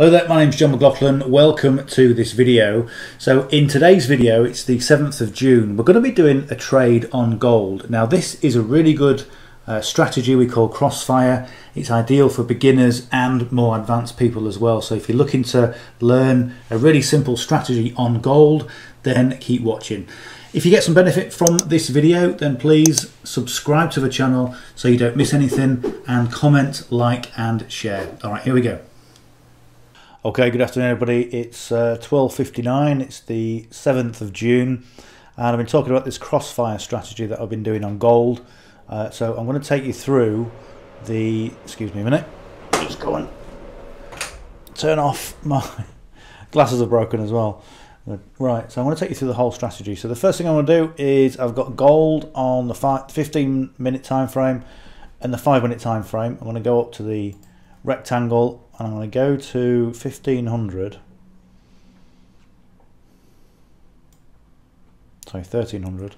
Hello there, my name's John McLauchlan. Welcome to this video. So in today's video, it's the 7th of June. We're going to be doing a trade on gold. Now this is a really good strategy we call Crossfire. It's ideal for beginners and more advanced people as well. So if you're looking to learn a really simple strategy on gold, then keep watching. If you get some benefit from this video, then please subscribe to the channel so you don't miss anything, and comment, like and share. All right, here we go. Okay, good afternoon everybody. It's 12:59, it's the 7th of June, and I've been talking about this Crossfire strategy that I've been doing on gold. So I'm going to take you through the, excuse me a minute, just go and turn off my glasses are broken as well. Right, so I'm going to take you through the whole strategy. So the first thing I want to do is I've got gold on the 15-minute time frame and the 5-minute time frame. I'm going to go up to the rectangle and I'm going to go to 1500. Sorry, 1300.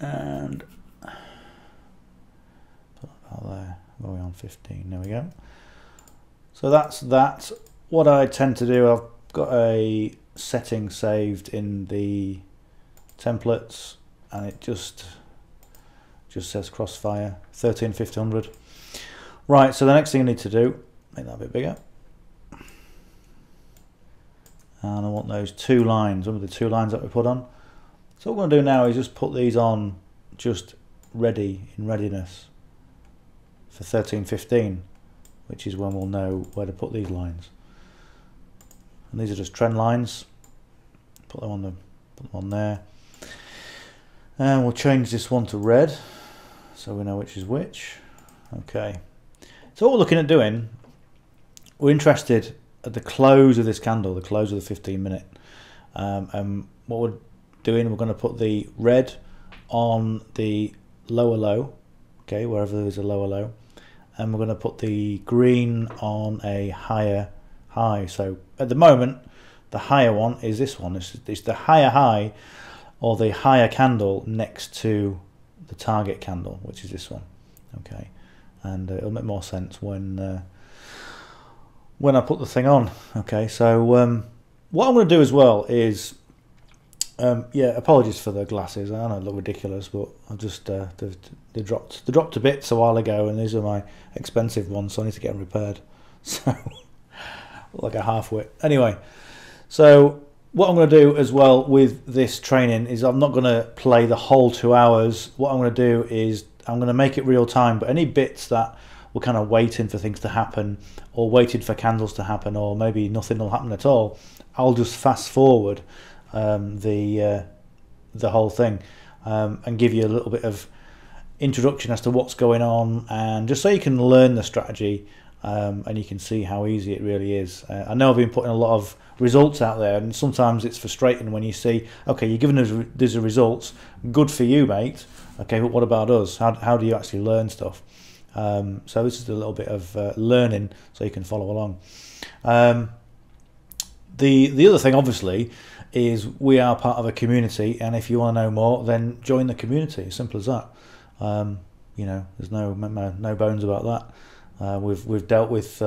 And put that there. Are we on 15? There we go. So that's that. What I tend to do, I've got a setting saved in the templates and it just says Crossfire 13,500. Right, so the next thing I need to do, make that a bit bigger, and I want those two lines, remember the two lines that we put on. So what I'm going to do now is just put these on just ready, in readiness for 13:15, which is when we'll know where to put these lines. And these are just trend lines. Put them on the, put them on there. And we'll change this one to red, so we know which is which. Okay. So what we're looking at doing, we're interested at the close of this candle, the close of the 15-minute. And what we're doing, we're going to put the red on the lower low, okay, wherever there's a lower low, and we're going to put the green on a higher high. So at the moment the higher one is this one. It's the higher high, or the higher candle next to the target candle, which is this one. Okay, and it'll make more sense when I put the thing on. Okay, so what I'm going to do as well is yeah, apologies for the glasses. I know they look ridiculous, but I just they dropped a bit a while ago, and these are my expensive ones, so I need to get them repaired. So like a half-wit. Anyway, so what I'm going to do as well with this training is I'm not going to play the whole 2 hours. What I'm going to do is I'm going to make it real time, but any bits that were kind of waiting for things to happen, or waited for candles to happen, or maybe nothing will happen at all, I'll just fast forward the whole thing and give you a little bit of introduction as to what's going on, and just so you can learn the strategy. And you can see how easy it really is. I know I've been putting a lot of results out there, and sometimes it's frustrating when you see, okay, you're giving us these results, good for you mate, okay, but what about us? How do you actually learn stuff? So this is a little bit of learning so you can follow along. The other thing obviously is we are part of a community, and if you want to know more, then join the community, simple as that. You know, there's no bones about that. We've dealt with,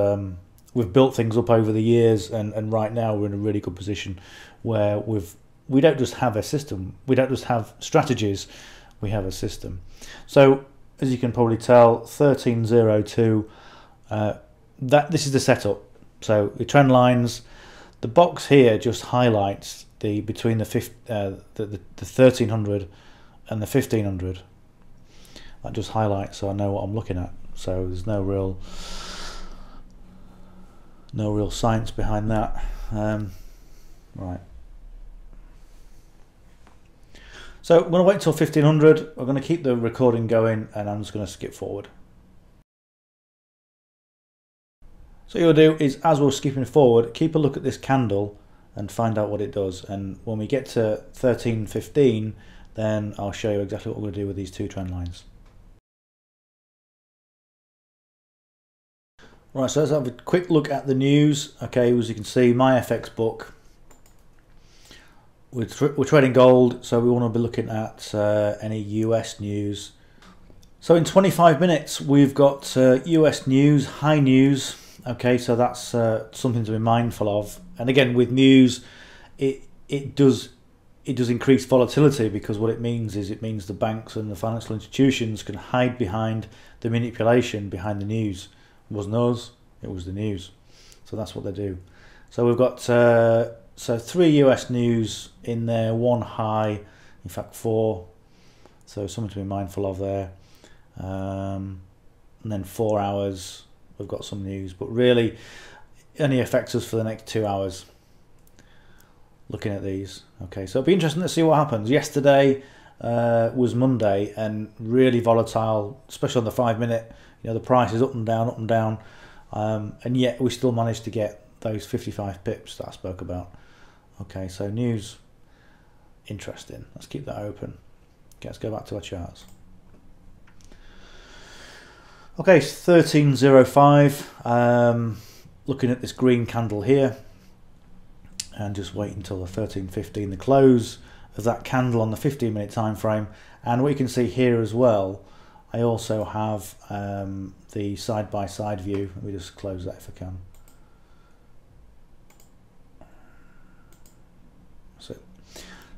we've built things up over the years, and right now we're in a really good position where we don't just have a system, we don't just have strategies, we have a system. So as you can probably tell, 1302, that this is the setup. So the trend lines, the box here just highlights the between the 1300 and the 1500. That just highlights, so I know what I'm looking at. So there's no real science behind that. Right. So I'm going to wait until 1500. I'm going to keep the recording going, and I'm just going to skip forward. So what you'll do is, as we're skipping forward, keep a look at this candle and find out what it does. And when we get to 13:15, then I'll show you exactly what we're going to do with these two trend lines. Right, so let's have a quick look at the news. Okay, as you can see, my FX book. We're trading gold, so we want to be looking at any US news. So in 25 minutes, we've got US news, high news, Okay, so that's something to be mindful of. And again, with news, it does increase volatility, because what it means is it means the banks and the financial institutions can hide behind the manipulation behind the news. It wasn't us, it was the news. So that's what they do. So we've got so 3 US news in there, 1 high, in fact 4. So something to be mindful of there. And then 4 hours, we've got some news, but really it only affects us for the next 2 hours. Looking at these, okay, so it'll be interesting to see what happens. Yesterday was Monday and really volatile, especially on the 5-minute. You know, the price is up and down, and yet we still managed to get those 55 pips that I spoke about. Okay, so news, interesting. Let's keep that open. Okay, let's go back to our charts. Okay, 13.05. Looking at this green candle here, and just wait until the 13.15, the close of that candle on the 15-minute time frame. And what you can see here as well, I also have the side-by-side view. Let me just close that if I can. So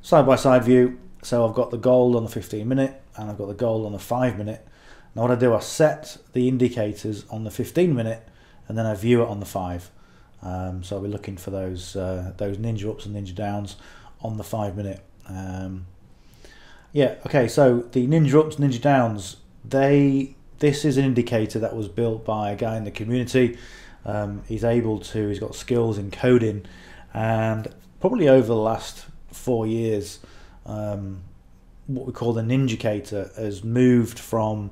side-by-side view. So I've got the gold on the 15-minute and I've got the gold on the 5-minute. Now what I do, I set the indicators on the 15-minute and then I view it on the 5. So I'll be looking for those ninja ups and ninja downs on the 5-minute. Yeah, okay, so the ninja ups, ninja downs, this is an indicator that was built by a guy in the community. He's got skills in coding, and probably over the last 4 years, what we call the Ninjucator has moved from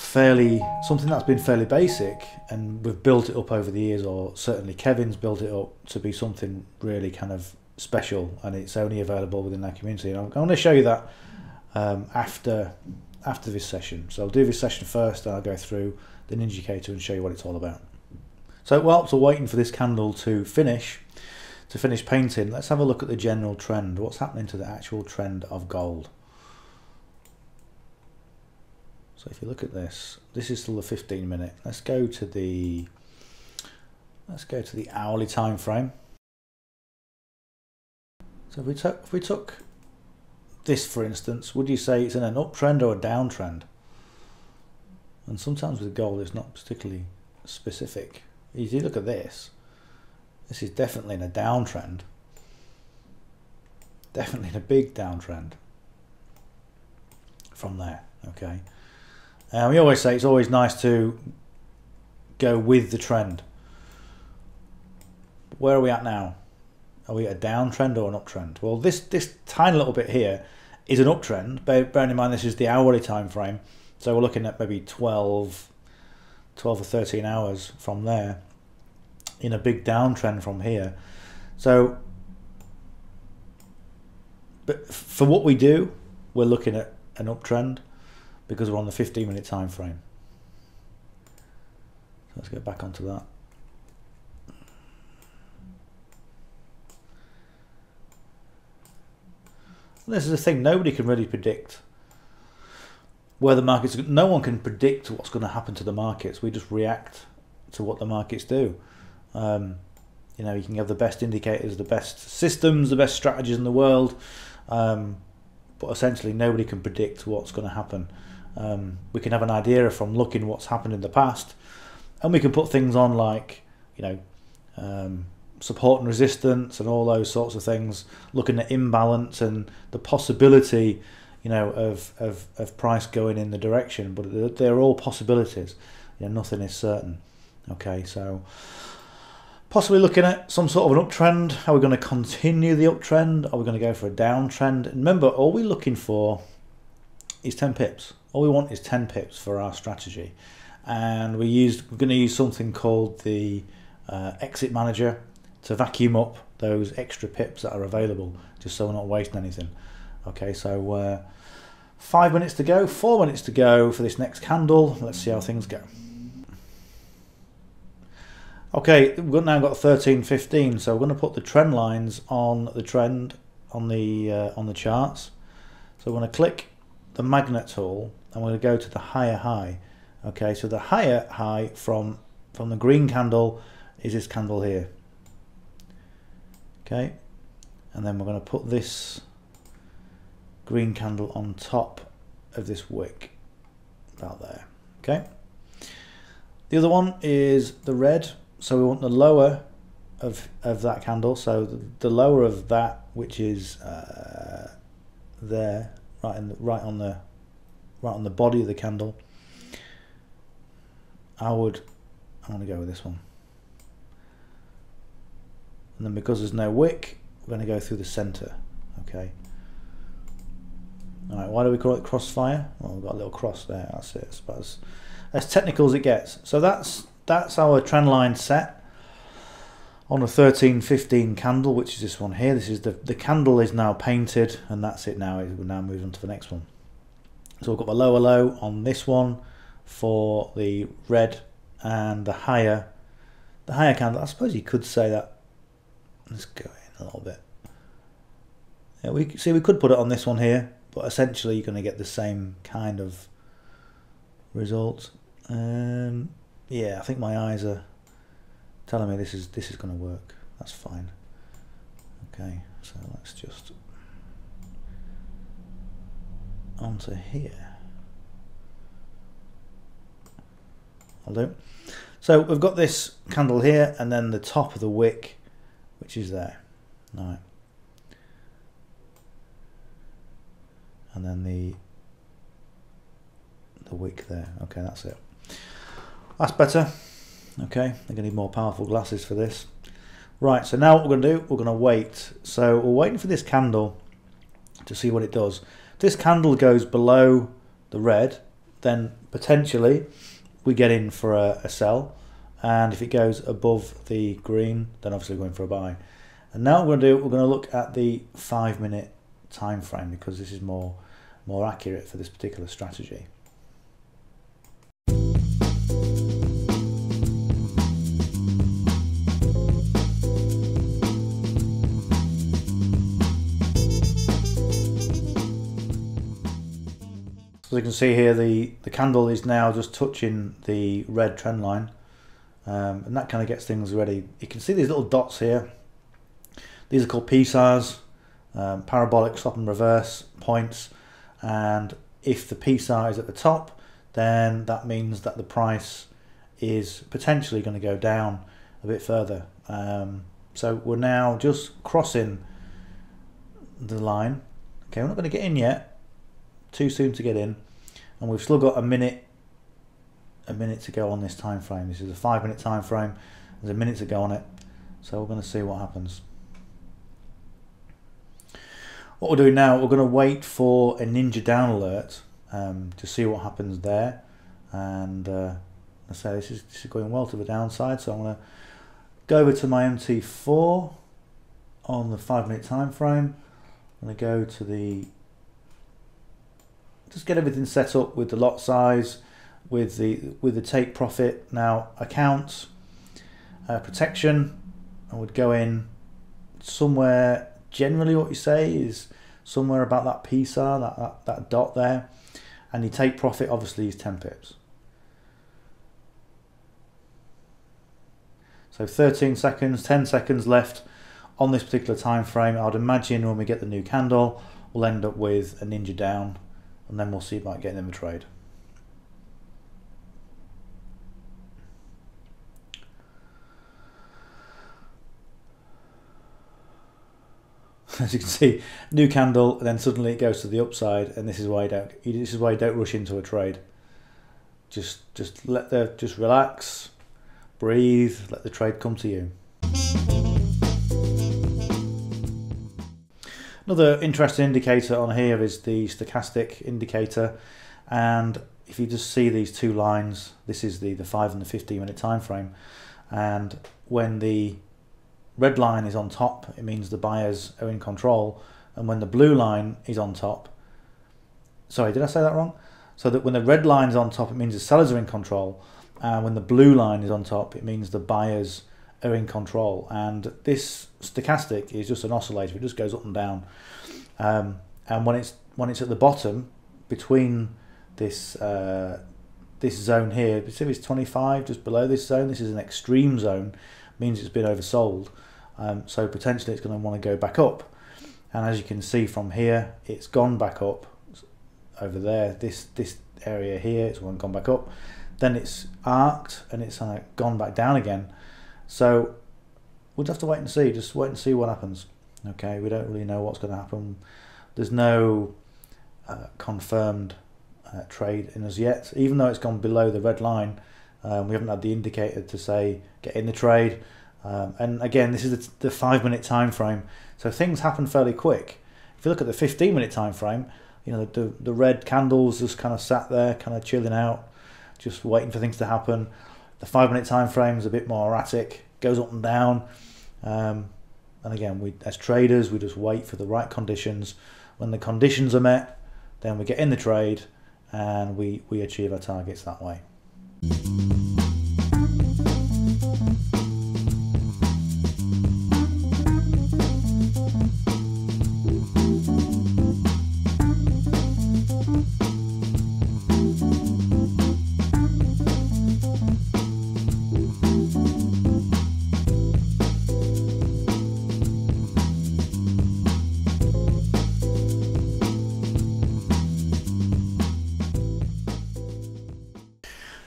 something that's been fairly basic, and we've built it up over the years, or certainly Kevin's built it up to be something really kind of special, and it's only available within that community. And I'm going to show you that after this session. So I'll do this session first, and I'll go through the Ninjucator and show you what it's all about. So whilst we're waiting for this candle to finish painting, let's have a look at the general trend. What's happening to the actual trend of gold? So if you look at this, this is still the 15-minute. Let's go to the hourly time frame. So if we took this, for instance, would you say it's in an uptrend or a downtrend? And sometimes with gold, it's not particularly specific. If you look at this, this is definitely in a downtrend. Definitely in a big downtrend. From there, okay. We always say it's always nice to go with the trend. Where are we at now? Are we at a downtrend or an uptrend? Well, this tiny little bit here is an uptrend. Bearing in mind this is the hourly time frame, so we're looking at maybe 12 or 13 hours from there, in a big downtrend from here. So, but for what we do, we're looking at an uptrend, because we're on the 15-minute time frame. So let's go back onto that. And this is the thing, nobody can really predict where the markets, no one can predict what's going to happen to the markets. We just react to what the markets do. You know, you can have the best indicators, the best systems, the best strategies in the world, but essentially nobody can predict what's going to happen. We can have an idea from looking what's happened in the past, and we can put things on like, you know, support and resistance and all those sorts of things, looking at imbalance and the possibility, you know, of price going in the direction, but they're all possibilities. You know, nothing is certain. Okay, so possibly looking at some sort of an uptrend. Are we going to continue the uptrend? Are we going to go for a downtrend? And remember, all we're looking for is 10 pips. All we want is 10 pips for our strategy. And we're going to use something called the exit manager to vacuum up those extra pips that are available, just so we're not wasting anything. Okay, so 5 minutes to go, 4 minutes to go for this next candle. Let's see how things go. Okay, we've now got 13.15, so we're going to put the trend lines on the trend on the charts. So we're going to click the magnet tool and we're going to go to the higher high. Okay, so the higher high from from the green candle is this candle here. Okay, and then we're going to put this green candle on top of this wick about there. Okay, the other one is the red, so we want the lower of that candle, so the lower of that, which is there, right on the body of the candle. I want to go with this one, and then because there's no wick, we're going to go through the center. Okay. All right. Why do we call it Crossfire? Well, we've got a little cross there. That's it. I suppose as technical as it gets. So that's our trend line set on a 1315 candle, which is this one here. This is the candle is now painted, and that's it. Now we're now moving on to the next one. So we've got the lower low on this one for the red, and the higher candle. I suppose you could say that. Let's go in a little bit. Yeah, we see we could put it on this one here, but essentially you're going to get the same kind of result. Yeah, I think my eyes are telling me this is going to work. That's fine. Okay, so let's just onto here. I'll do. So we've got this candle here, and then the top of the wick, which is there. All right. And then the wick there. Okay, that's it. That's better. Okay, I'm gonna need more powerful glasses for this. Right, so now what we're gonna do, we're gonna wait. So we're waiting for this candle to see what it does. If this candle goes below the red, then potentially we get in for a sell, and if it goes above the green, then obviously we're going for a buy. And now what we're gonna do, we're gonna look at the 5 minute time frame, because this is more accurate for this particular strategy. So as you can see here, the candle is now just touching the red trend line, and that kind of gets things ready. You can see these little dots here. These are called PSARs, parabolic stop and reverse points, and if the PSAR is at the top, then that means that the price is potentially going to go down a bit further. So we're now just crossing the line. Okay, we're not going to get in yet. Too soon to get in, and we've still got a minute to go on this time frame. This is a 5 minute time frame. There's a minute to go on it, so we're going to see what happens. What we're doing now, we're going to wait for a ninja down alert to see what happens there, and I say this is going well to the downside, so I'm going to go over to my MT4 on the 5 minute time frame. I'm going to go to the just get everything set up with the lot size, with the take profit, now accounts, protection. I would go in somewhere, generally what you say is somewhere about that PSAR, that dot there, and you take profit obviously is 10 pips. So 13 seconds, 10 seconds left on this particular time frame. I'd imagine when we get the new candle, we'll end up with a ninja down, and then we'll see about getting them a trade. As you can see, new candle, and then suddenly it goes to the upside, and this is why you don't rush into a trade. Just relax, breathe, let the trade come to you. Another interesting indicator on here is the stochastic indicator, and if you just see these two lines, this is the 5 and the 15 minute time frame, and when the red line is on top, it means the buyers are in control, and when the blue line is on top, sorry, did I say that wrong? So that when the red line is on top, it means the sellers are in control, and when the blue line is on top, it means the buyers are in control. And this stochastic is just an oscillator, it just goes up and down, and when it's at the bottom between this this zone here. See, it's 25 just below this zone. This is an extreme zone, means it's been oversold. So potentially it's going to want to go back up. And as you can see from here, it's gone back up over there. This area here, it's gone back up. Then it's arced and it's gone back down again. So we'll just have to wait and see. Just wait and see what happens. Okay, we don't really know what's going to happen. There's no confirmed trade in as yet. Even though it's gone below the red line, we haven't had the indicator to say get in the trade. And again, this is the 5-minute time frame, so things happen fairly quick. If you look at the 15-minute time frame, you know, the red candles just kind of sat there, kind of chilling out, just waiting for things to happen. The 5-minute time frame is a bit more erratic, goes up and down. And again, we as traders, we just wait for the right conditions. When the conditions are met, then we get in the trade and we achieve our targets that way.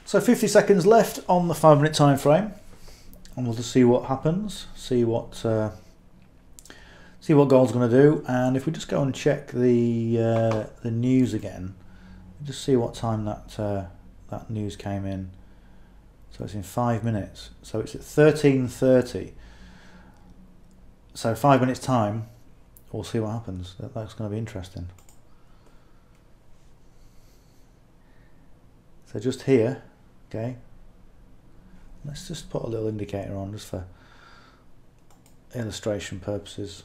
So 50 seconds left on the 5-minute time frame, and we'll just see what happens, see what gold's going to do. And if we just go and check the news again, just see what time that that news came in. So it's in 5 minutes. So it's at 13:30. So 5 minutes time. We'll see what happens. That's going to be interesting. So just here. Okay, let's just put a little indicator on just for illustration purposes.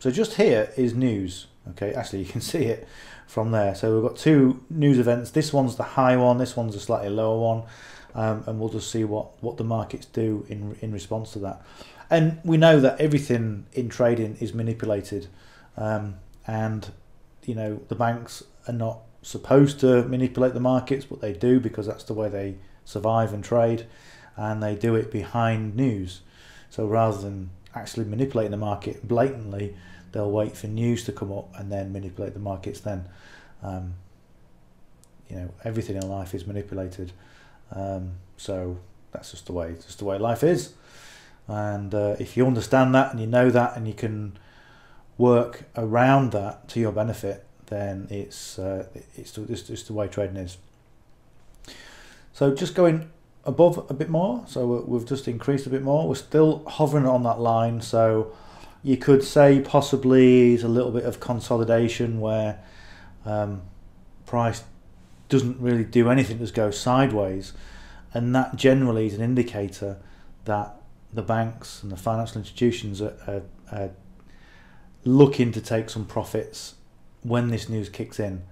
So just here is news. Okay, actually you can see it from there. So we've got two news events. This one's the high one, this one's a slightly lower one. And we'll just see what the markets do in response to that. And we know that everything in trading is manipulated. And you know, the banks are not supposed to manipulate the markets, but they do, because that's the way they survive and trade, and they do it behind news. So rather than actually manipulating the market blatantly, they'll wait for news to come up and then manipulate the markets then. You know, everything in life is manipulated, so that's just the way life is. And if you understand that and you know that and you can work around that to your benefit, then it's just the way trading is. So just going above a bit more, so we've just increased a bit more. We're still hovering on that line, so you could say possibly it's a little bit of consolidation where price doesn't really do anything, just go sideways, and that generally is an indicator that the banks and the financial institutions are looking to take some profits when this news kicks in.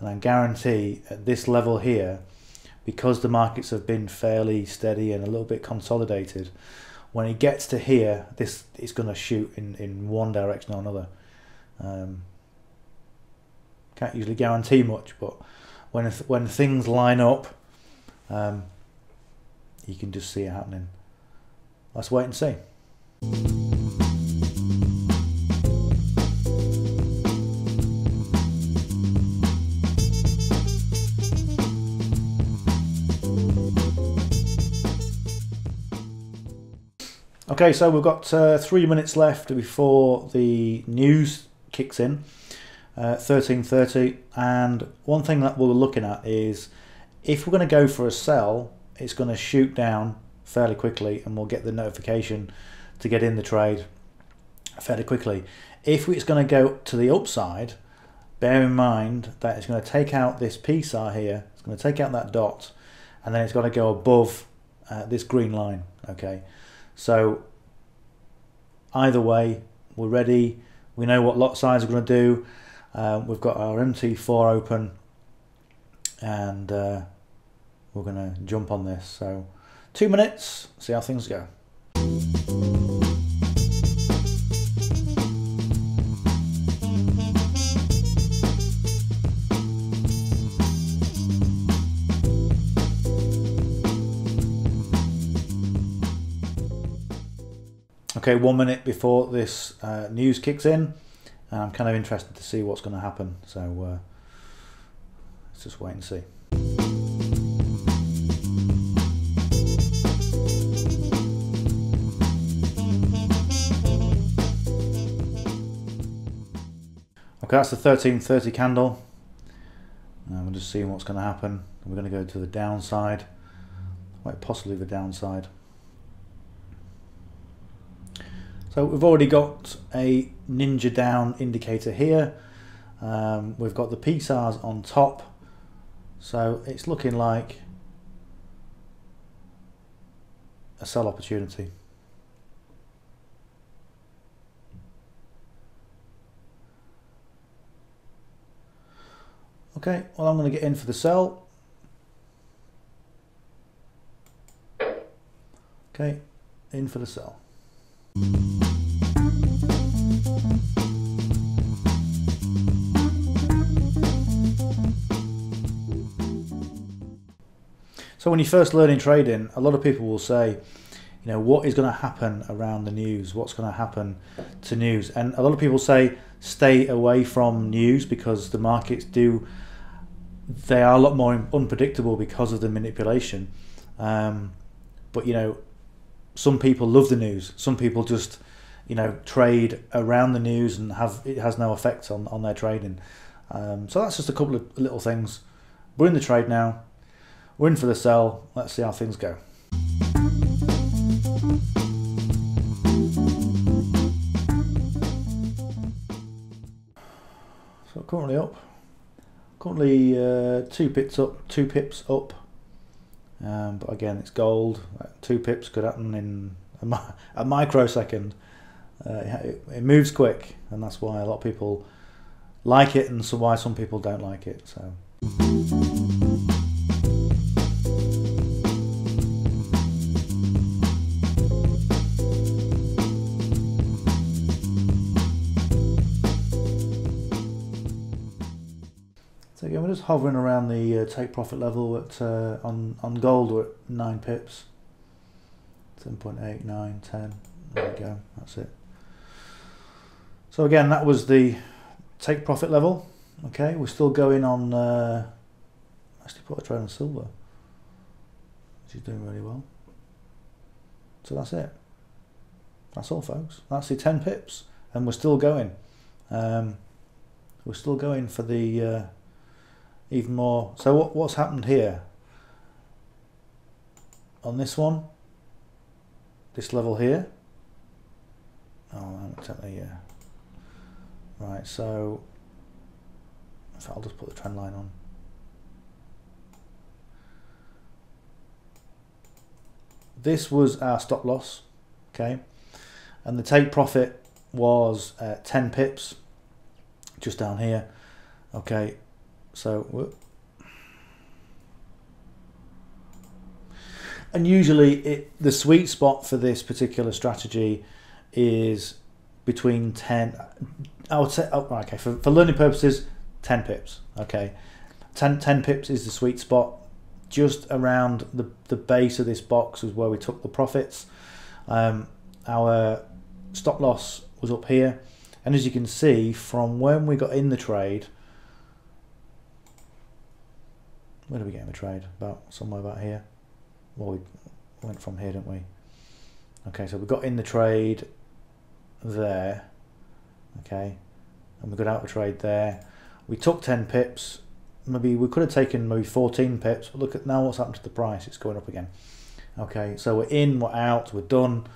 And I guarantee at this level here, because the markets have been fairly steady and a little bit consolidated, when it gets to here, this is going to shoot in one direction or another. Can't usually guarantee much, but when things line up, you can just see it happening. Let's wait and see. Okay, so we've got 3 minutes left before the news kicks in, 13:30. And one thing that we're looking at is if we're going to go for a sell, it's going to shoot down fairly quickly, and we'll get the notification to get in the trade fairly quickly. If it's going to go to the upside, bear in mind that it's going to take out this PSAR here, it's going to take out that dot, and then it's got to go above this green line. Okay. So either way, we're ready. We know what lot size we're going to do. We've got our MT4 open, and we're going to jump on this. So 2 minutes, see how things go. Okay, 1 minute before this news kicks in, and I'm kind of interested to see what's going to happen. So let's just wait and see. Okay, that's the 1330 candle. We're just seeing what's going to happen. We're going to go to the downside, quite possibly the downside. So we've already got a ninja down indicator here. We've got the PSARs on top. So it's looking like a sell opportunity. Okay, well, I'm going to get in for the sell. Okay, in for the sell. So when you're first learning trading, a lot of people will say, you know, what is going to happen around the news? What's going to happen to news? And a lot of people say, stay away from news because the markets do, they are a lot more unpredictable because of the manipulation. But, you know, some people love the news. Some people just, you know, trade around the news and have, it has no effect on their trading. So that's just a couple of little things. We're in the trade now. We're in for the sell. Let's see how things go. So currently up, currently two pips up. But again, it's gold. 2 pips could happen in a microsecond. It moves quick, and that's why a lot of people like it, and so why some people don't like it. So. Yeah, we're just hovering around the take profit level at on gold. We're at 9 pips, 10.8, 9, 10. There we go. That's it. So again, that was the take profit level. Okay, we're still going on. Actually, put a trade on silver, which is doing really well. So that's it. That's all, folks. That's the 10 pips, and we're still going. We're still going for the. Even more. So what's happened here on this one, this level here? Oh, I haven't exactly, yeah. Right, so in fact, I'll just put the trend line on. This was our stop loss, okay? And the take profit was 10 pips just down here, okay? So, whoop. And usually the sweet spot for this particular strategy is between 10, I would say, oh, okay, for learning purposes, 10 pips, okay. 10 pips is the sweet spot. Just around the base of this box is where we took the profits. Our stop loss was up here. And as you can see, from when we got in the trade, where did we get in the trade? About somewhere about here. Well, we went from here, didn't we? Okay, so we got in the trade there. Okay, and we got out of the trade there. We took 10 pips. Maybe we could have taken maybe 14 pips. But look at now what's happened to the price. It's going up again. Okay, so we're in, we're out, we're done.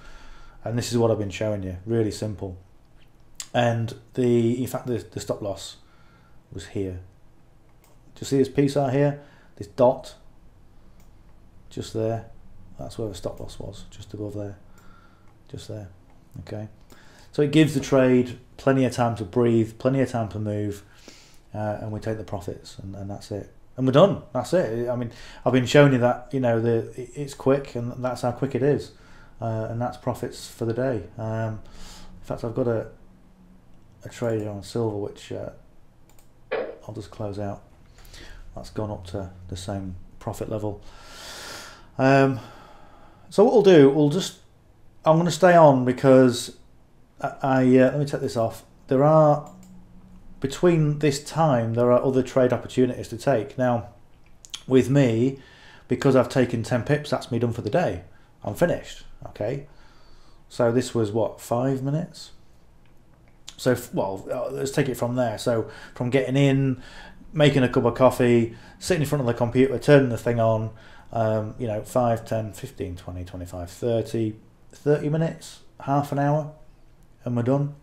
And this is what I've been showing you. Really simple. And the in fact, the stop loss was here. Do you see this PSAR here? This dot just there, that's where the stop loss was, just above there, just there. Okay, so it gives the trade plenty of time to breathe, plenty of time to move, and we take the profits, and that's it, and we're done. That's it. I mean, I've been showing you that, you know, it's quick, and that's how quick it is, and that's profits for the day. In fact, I've got a trade on silver which I'll just close out. That's gone up to the same profit level. So what we'll do, we'll just I'm going to stay on because let me take this off. There are, between this time, there are other trade opportunities to take. Now, with me, because I've taken 10 pips, that's me done for the day. I'm finished, okay? So this was, what, 5 minutes? So, well, let's take it from there. So from getting in, making a cup of coffee, sitting in front of the computer, turning the thing on, you know, 5, 10, 15, 20, 25, 30, 30 minutes, half an hour, and we're done.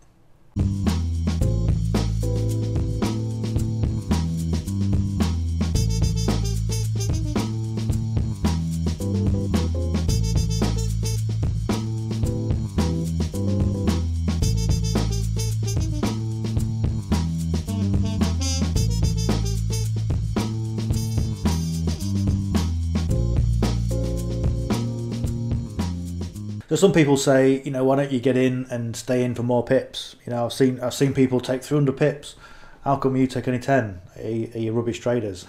So some people say, you know, why don't you get in and stay in for more pips? You know, I've seen people take 300 pips. How come you take only 10? Are you rubbish traders?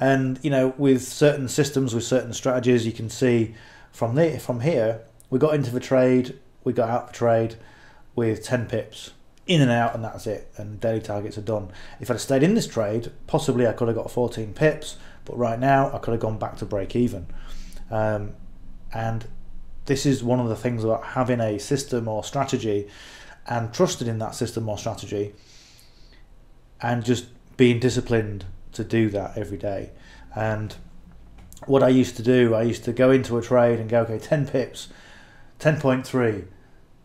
And you know, with certain systems, with certain strategies, you can see from here we got into the trade, we got out of the trade with 10 pips in and out, and that's it. And daily targets are done. If I'd stayed in this trade, possibly I could have got 14 pips, but right now I could have gone back to break even. And this is one of the things about having a system or strategy and trusting in that system or strategy and just being disciplined to do that every day. And what I used to do, I used to go into a trade and go, okay, 10 pips, 10.3, you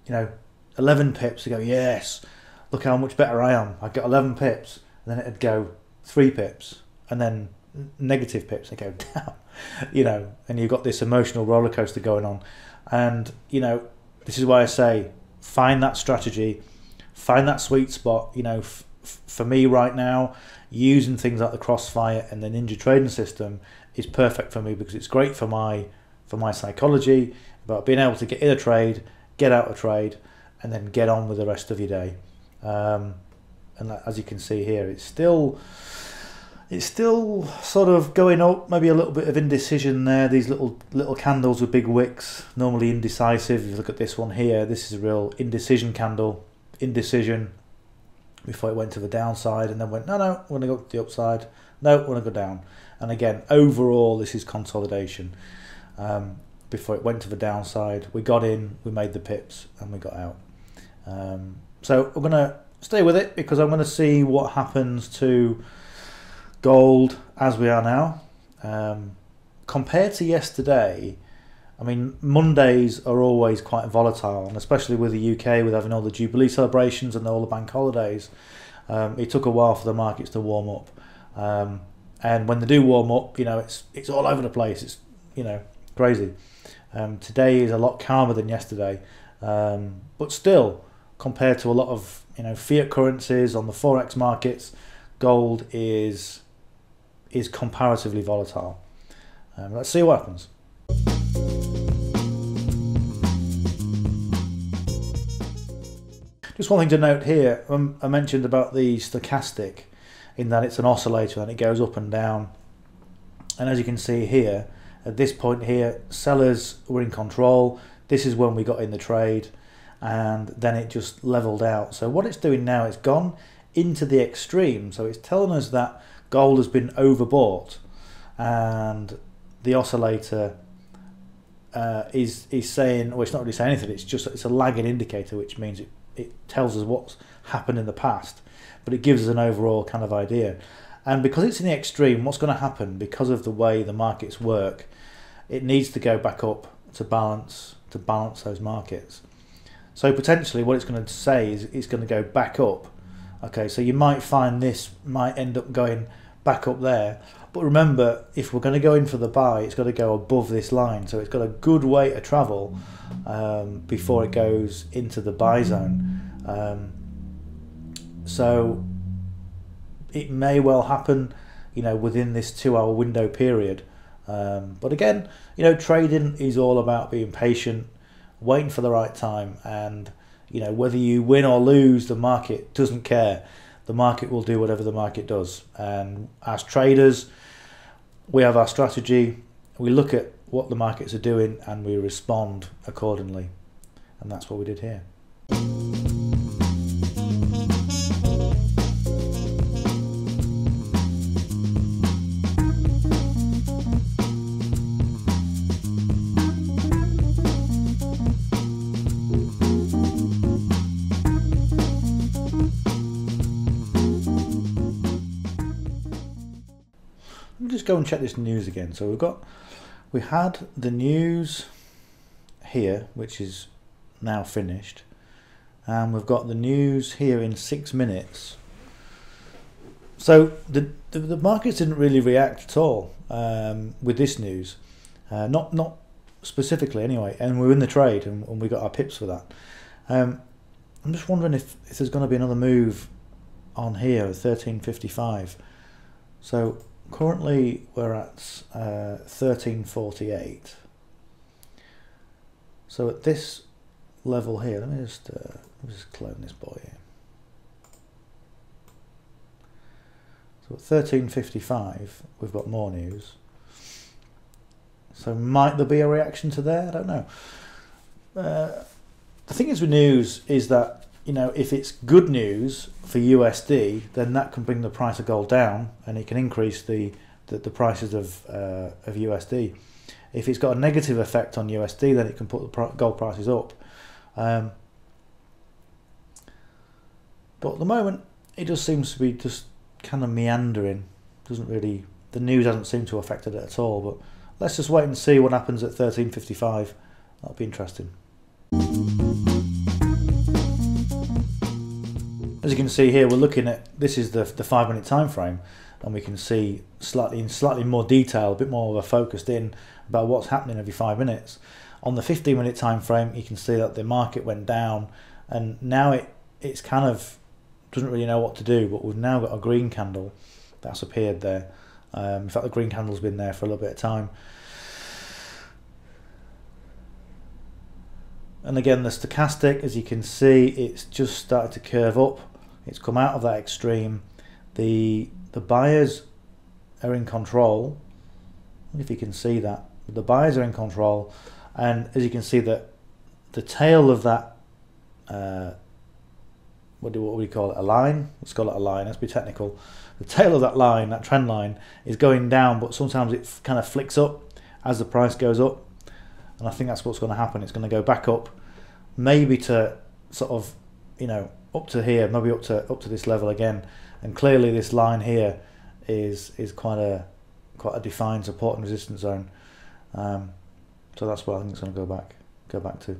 know, 11 pips. I go, yes, look how much better I am. I got 11 pips. And then it'd go 3 pips and then negative pips. They go down, you know, and you've got this emotional roller coaster going on. And you know, this is why I say find that strategy, find that sweet spot. You know, for me right now, using things like the Crossfire and the Ninja trading system is perfect for me, because it's great for my psychology about being able to get in a trade, get out of trade, and then get on with the rest of your day. And that, as you can see here, it's still sort of going up, maybe a little bit of indecision there. These little candles with big wicks, normally indecisive. If you look at this one here, this is a real indecision candle, indecision before it went to the downside and then went, no, we're gonna go up to the upside. No, we're gonna go down. And again, overall, this is consolidation. Before it went to the downside, we got in, we made the pips, and we got out. So we're gonna stay with it because I'm gonna see what happens to gold as we are now. Compared to yesterday, I mean, Mondays are always quite volatile, and especially with the UK, with having all the Jubilee celebrations and all the bank holidays, it took a while for the markets to warm up. And when they do warm up, you know, it's all over the place. It's, you know, crazy. Today is a lot calmer than yesterday, but still, compared to a lot of, you know, fiat currencies on the forex markets, gold is comparatively volatile. Let's see what happens. Just one thing to note here, I mentioned about the stochastic, in that it's an oscillator and it goes up and down. And as you can see here, at this point here, sellers were in control. This is when we got in the trade, and then it just leveled out. So what it's doing now, it's gone into the extreme. So it's telling us that gold has been overbought, and the oscillator is saying, well, it's not really saying anything, it's a lagging indicator, which means it tells us what's happened in the past, but it gives us an overall kind of idea. And because it's in the extreme, what's going to happen, because of the way the markets work, it needs to go back up to balance those markets. So potentially what it's going to say is it's going to go back up. Okay, so you might find this might end up going back up there. But remember, if we're going to go in for the buy, it's got to go above this line. So it's got a good way to travel before it goes into the buy zone. So it may well happen, you know, within this 2-hour window period. But again, you know, trading is all about being patient, waiting for the right time, and you know, whether you win or lose, the market doesn't care. The market will do whatever the market does. And as traders, we have our strategy. We look at what the markets are doing and we respond accordingly. and that's what we did here. Just go and check this news again. So we had the news here, which is now finished, and we've got the news here in 6 minutes. So the markets didn't really react at all with this news, not specifically anyway, and we're in the trade and we got our pips for that. I'm just wondering if there's going to be another move on here, 1355. So currently we're at 1348. So at this level here, let me just clone this boy here. So at 1355 we've got more news. So might there be a reaction to there? I don't know. The thing is with news is that, you know, if it's good news for USD, then that can bring the price of gold down and it can increase the prices of USD. If it's got a negative effect on USD, then it can put the gold prices up. But at the moment, it just seems to be just kind of meandering. Doesn't really, the news doesn't seem to affect it at all. But let's just wait and see what happens at 1355. That'll be interesting. As you can see here, we're looking at, this is the 5 minute time frame, and we can see in slightly more detail, a bit more of a focused in about what's happening every 5 minutes. On the 15 minute time frame, you can see that the market went down, and now it's kind of doesn't really know what to do. But we've now got a green candle that's appeared there. In fact, the green candle's been there for a little bit of time. And again, the stochastic, as you can see, it's just started to curve up. It's come out of that extreme. The buyers are in control. If you can see that, the buyers are in control, and as you can see that the tail of that what do we call it? A line. Let's call it a line. Let's be technical. The tail of that line, that trend line, is going down, but sometimes it kind of flicks up as the price goes up, and I think that's what's going to happen. It's going to go back up, maybe to sort of, you know, up to here, maybe up to this level again, and clearly this line here is quite a defined support and resistance zone, so that's where I think it's going to go back to.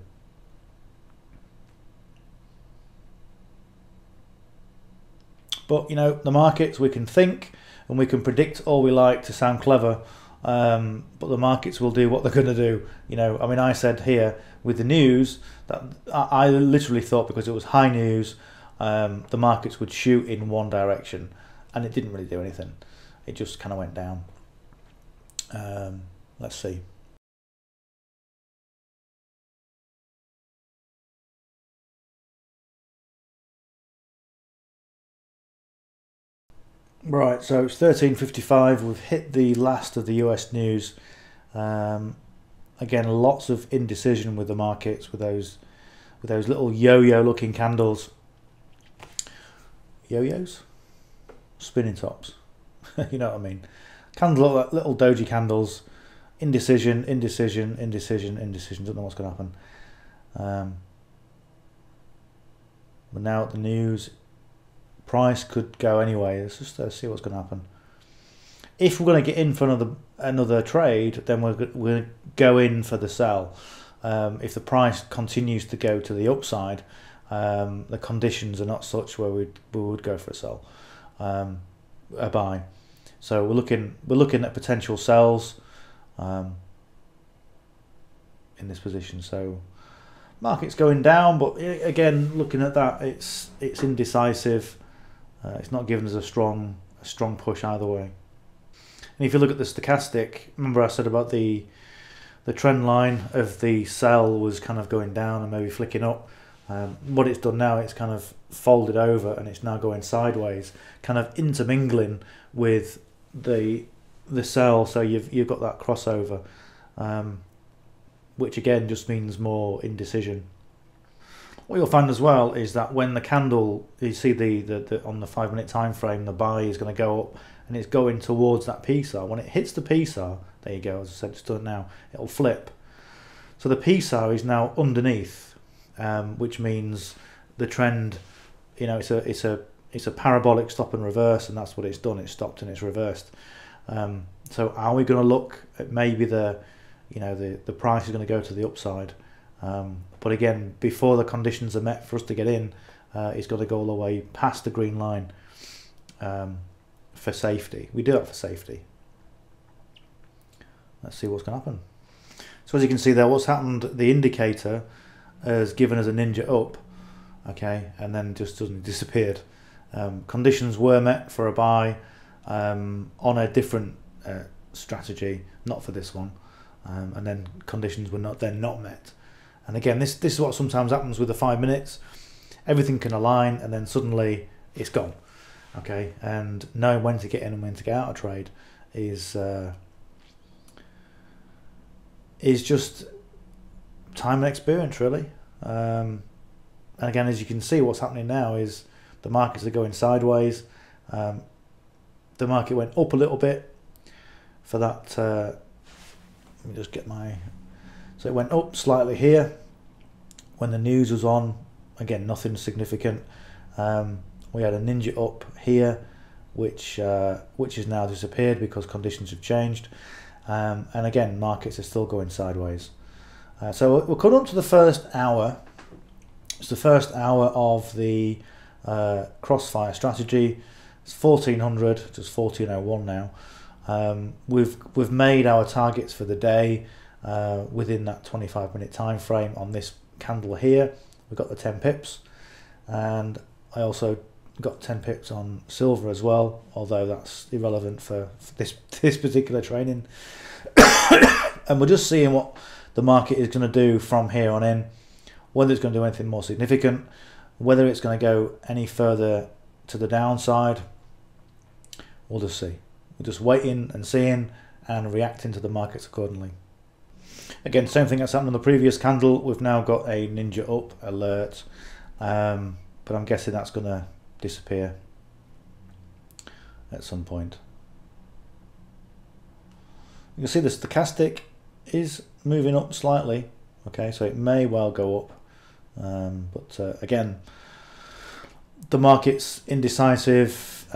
But you know, the markets, we can think and we can predict all we like to sound clever, but the markets will do what they're going to do. You know, I mean, I said here with the news that I literally thought because it was high news, the markets would shoot in one direction, and it didn't really do anything. It just kind of went down. Let's see. Right, so it's 13:55. We've hit the last of the US news. Again, lots of indecision with the markets, with those little yo-yo looking candles. Yo-yos, spinning tops. You know what I mean? Candle, little doji candles. Indecision, indecision, indecision, indecision. Don't know what's going to happen. But now at the news. Price could go anyway. Let's just see what's going to happen. If we're going to get in for another trade, then we're going to go in for the sell. If the price continues to go to the upside, the conditions are not such where we would go for a sell, a buy. So we're looking at potential sells in this position. So market's going down, but again, looking at that, it's indecisive. It's not giving us a strong push either way. And if you look at the stochastic, remember I said about the trend line of the sell was kind of going down and maybe flicking up. What it's done now, it's kind of folded over and it's now going sideways, kind of intermingling with the sell. So you've got that crossover, which again just means more indecision. What you'll find as well is that when the candle, you see the on the 5 minute time frame, the buy is going to go up and it's going towards that PSAR. When it hits the PSAR, there you go, as I said, it's done now, it'll flip. So the PSAR is now underneath, which means the trend, you know, it's a parabolic stop and reverse, and that's what it's done. It's stopped and it's reversed. So are we going to look at maybe the price is going to go to the upside? But again, before the conditions are met for us to get in, it's got to go all the way past the green line for safety. We do that for safety. Let's see what's going to happen. So as you can see there, what's happened, the indicator has given us a ninja up, okay, and then just suddenly disappeared. Conditions were met for a buy on a different strategy, not for this one, and then conditions were not met. And again, this is what sometimes happens with the 5 minutes. Everything can align and then suddenly it's gone. Okay, and knowing when to get in and when to get out of trade is just time and experience, really. And again, as you can see, what's happening now is the markets are going sideways. The market went up a little bit for that. Let me just get my. So it went up slightly here when the news was on. Again, nothing significant. We had a ninja up here, which has now disappeared because conditions have changed. And again, markets are still going sideways. So we're coming up to the first hour. It's the first hour of the Crossfire strategy. It's 1400, just 1401 now. We've made our targets for the day. Within that 25-minute time frame on this candle here, we've got the 10 pips, and I also got 10 pips on silver as well, although that's irrelevant for this particular training. And we're just seeing what the market is going to do from here on in, whether it's going to do anything more significant, whether it's going to go any further to the downside. We'll just see. We're just waiting and seeing and reacting to the markets accordingly. Again, same thing that's happened on the previous candle. We've now got a ninja up alert, but I'm guessing that's going to disappear at some point. You can see the stochastic is moving up slightly. Okay, so it may well go up, but again, the market's indecisive.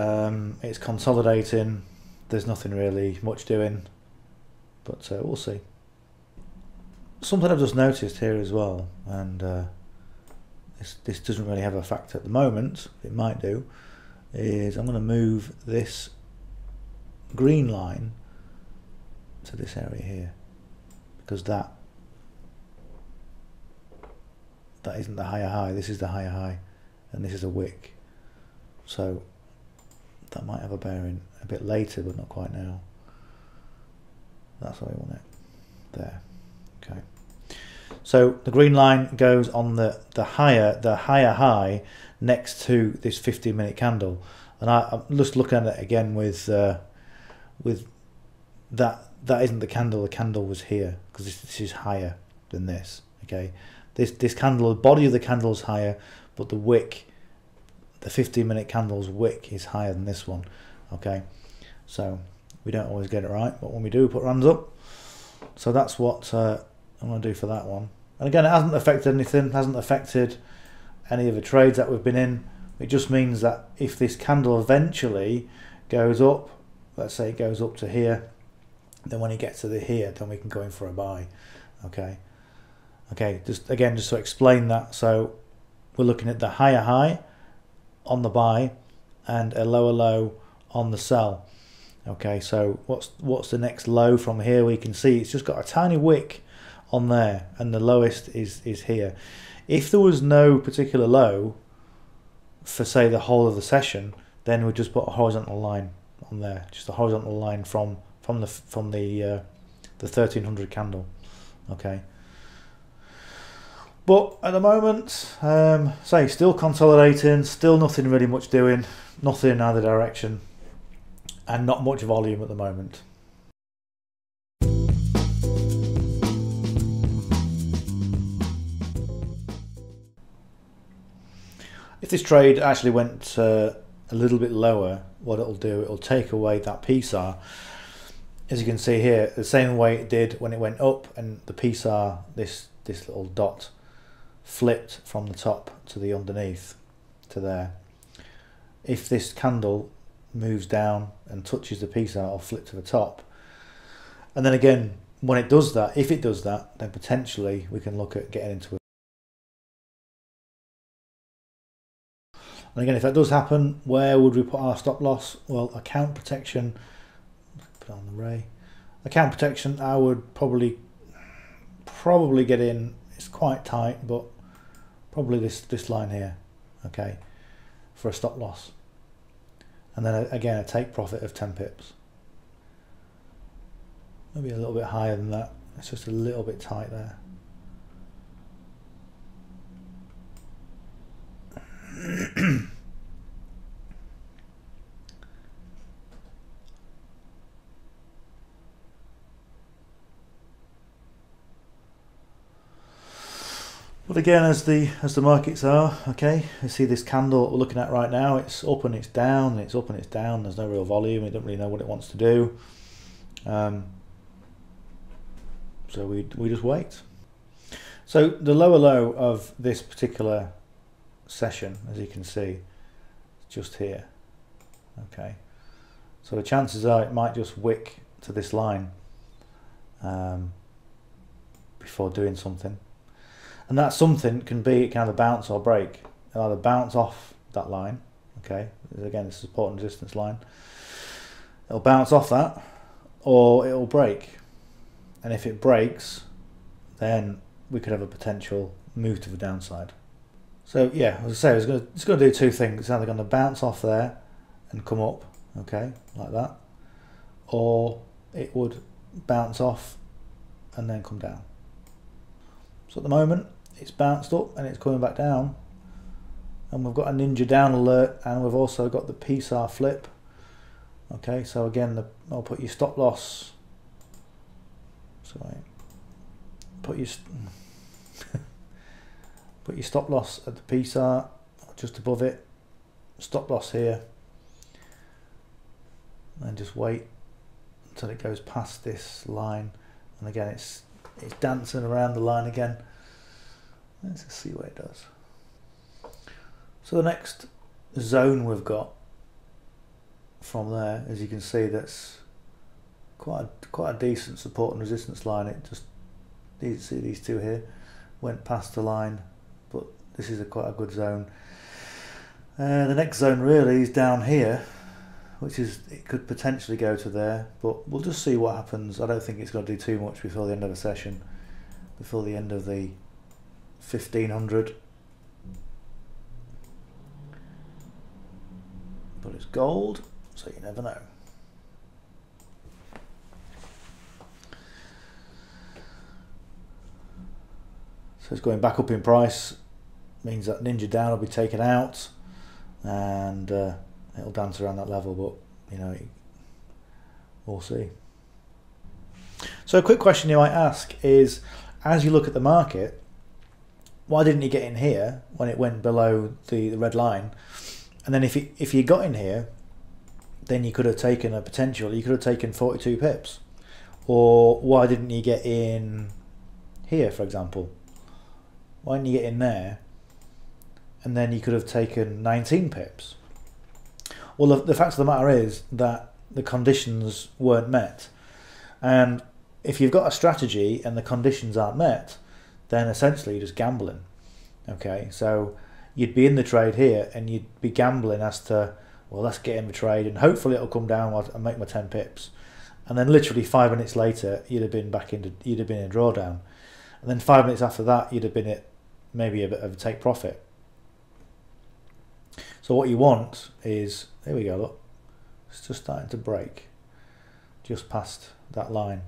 It's consolidating. There's nothing really much doing, but we'll see. Something I've just noticed here as well, and this doesn't really have a fact at the moment, it might do, is I'm going to move this green line to this area here, because that isn't the higher high, this is the higher high, and this is a wick, so that might have a bearing a bit later, but not quite now. That's where we want it, there. Okay. So the green line goes on the higher high next to this 15-minute candle, and I'm just looking at it again with that isn't the candle. The candle was here because this is higher than this. Okay, this candle, the body of the candle is higher, but the wick, the 15-minute candle's wick is higher than this one. Okay, so we don't always get it right, but when we do, we put our hands up. So that's what I'm going to do for that one. And again, it hasn't affected anything, hasn't affected any of the trades that we've been in. It just means that if this candle eventually goes up, let's say it goes up to here, then when it gets to here, then we can go in for a buy. Okay. Okay, just again, just to explain that. So we're looking at the higher high on the buy and a lower low on the sell. Okay, so what's the next low from here? We can see it's just got a tiny wick on there, and the lowest is here. If there was no particular low for, say, the whole of the session, then we just put a horizontal line on there, just a horizontal line from the 1300 candle. Okay, but at the moment, say, still consolidating, still nothing really much doing, nothing in either direction, and not much volume at the moment. If this trade actually went a little bit lower, what it'll do, it'll take away that PSAR. As you can see here, the same way it did when it went up, and the PSAR, this little dot, flipped from the top to the underneath to there. If this candle moves down and touches the PSAR, it'll flip to the top. And then again, when it does that, if it does that, then potentially we can look at getting into a. And again, if that does happen, where would we put our stop loss? Well, account protection. Put on the ray. Account protection, I would probably get in. It's quite tight, but probably this line here, okay, for a stop loss. And then again, a take profit of 10 pips. Maybe a little bit higher than that. It's just a little bit tight there. But again, as the markets are, okay, you see this candle we're looking at right now, it's up and it's down, and it's up and it's down, there's no real volume, we don't really know what it wants to do. So we just wait. So the lower low of this particular session, as you can see, just here, okay, so the chances are it might just wick to this line before doing something, and that something can be, it can either bounce or break. It'll either bounce off that line, okay, again it's a support and resistance line, it'll bounce off that, or it'll break, and if it breaks then we could have a potential move to the downside. So yeah, as I say, it's going to do two things. It's either going to bounce off there and come up, okay, like that, or it would bounce off and then come down. So at the moment, it's bounced up and it's coming back down, and we've got a Ninja down alert, and we've also got the PSAR flip. Okay, so again, I'll put your stop loss. Sorry, put your. Put your stop loss at the PSAR, just above it, stop loss here, and just wait until it goes past this line. And again, it's dancing around the line again. Let's just see what it does. So the next zone we've got from there, as you can see, that's quite a decent support and resistance line. It just, you see these two here, went past the line. This is quite a good zone. The next zone really is down here, which is, it could potentially go to there, but we'll just see what happens. I don't think it's going to do too much before the end of the session, before the end of the 1500. But it's gold, so you never know. So it's going back up in price. Means that Ninja down will be taken out, and it'll dance around that level, but you know, we'll see. So a quick question you might ask is, as you look at the market, why didn't you get in here when it went below the red line? And then if you got in here, then you could have taken a potential, you could have taken 42 pips. Or why didn't you get in here, for example? Why didn't you get in there? And then you could have taken 19 pips. Well, the fact of the matter is that the conditions weren't met. And if you've got a strategy and the conditions aren't met, then essentially you're just gambling. Okay, so you'd be in the trade here and you'd be gambling as to, well, let's get in the trade and hopefully it'll come down and make my 10 pips. And then literally 5 minutes later, you'd have been back into, you'd have been in drawdown. And then 5 minutes after that, you'd have been at maybe a bit of a take profit. So what you want is, there we go, look, it's just starting to break just past that line.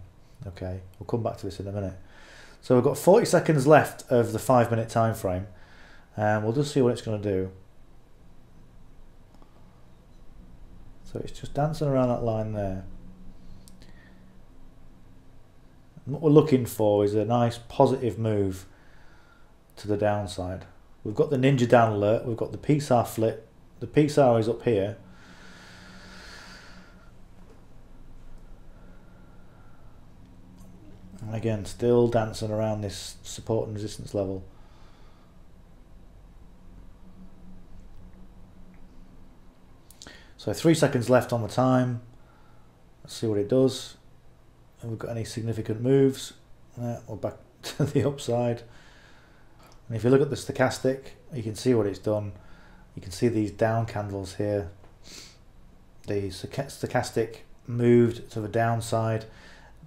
Okay, we'll come back to this in a minute. So we've got 40 seconds left of the 5 minute time frame, and we'll just see what it's going to do. So it's just dancing around that line there. And what we're looking for is a nice positive move to the downside. We've got the Ninja down alert, we've got the PSAR flip, the PSAR is up here. And again, still dancing around this support and resistance level. So 3 seconds left on the time. Let's see what it does. Have we got any significant moves? No, we're back to the upside. And if you look at the stochastic, you can see what it's done. You can see these down candles here. The stochastic moved to the downside.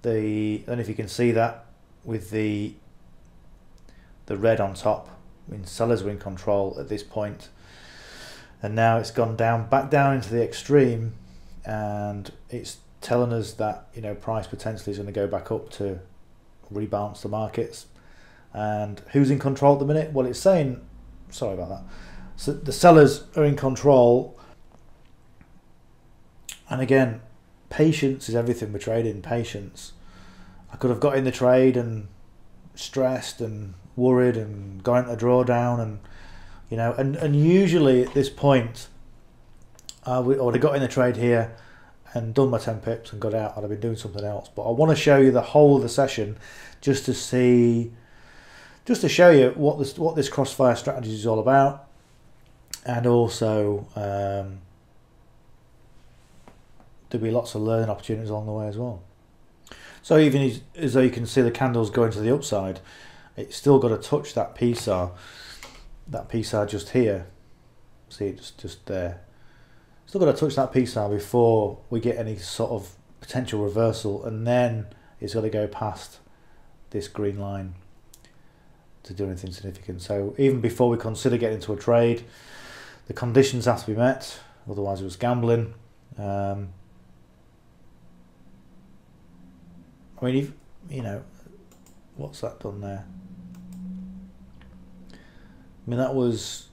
I don't know if you can see that with the red on top. I mean, sellers were in control at this point. And now it's gone down, back down into the extreme, and it's telling us that, you know, price potentially is going to go back up to rebalance the markets. And who's in control at the minute? Well, it's saying, sorry about that, so the sellers are in control. And again, patience is everything. We're trading patience. I could have got in the trade and stressed and worried and gone into drawdown, and you know, and usually at this point I would have got in the trade here and done my 10 pips and got out. I'd have been doing something else, but I want to show you the whole of the session just to see, just to show you what this Crossfire strategy is all about, and also there'll be lots of learning opportunities along the way as well. So even as though you can see the candles going to the upside, it's still got to touch that PSAR. That PSAR just here, see, it's just there. Still got to touch that PSAR before we get any sort of potential reversal, and then it's got to go past this green line to do anything significant. So even before we consider getting into a trade, the conditions have to be met, otherwise it was gambling. I mean, if, you know, what's that done there? I mean, that was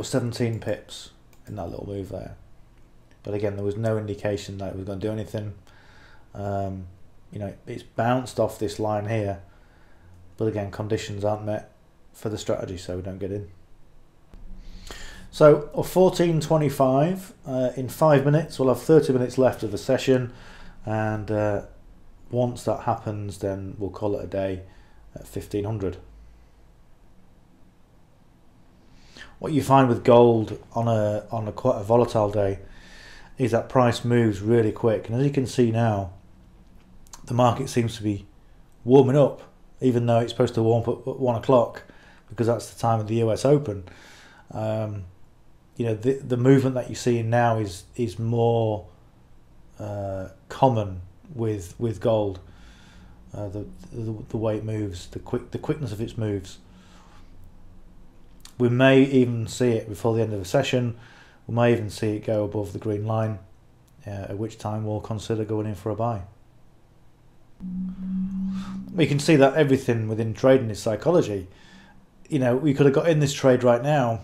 17 pips in that little move there, but again, there was no indication that it was going to do anything. You know, it's bounced off this line here, but again, conditions aren't met for the strategy, so we don't get in. So 14:25, in 5 minutes, we'll have 30 minutes left of the session, and once that happens, then we'll call it a day at 1500. What you find with gold on a quite a volatile day is that price moves really quick, and as you can see now, the market seems to be warming up, even though it's supposed to warm up at 1 o'clock because that's the time of the US Open. You know, the movement that you see now is more common with gold. The way it moves, the quickness of its moves. We may even see it before the end of the session. We may even see it go above the green line, at which time we'll consider going in for a buy. We can see that everything within trading is psychology. You know, we could have got in this trade right now,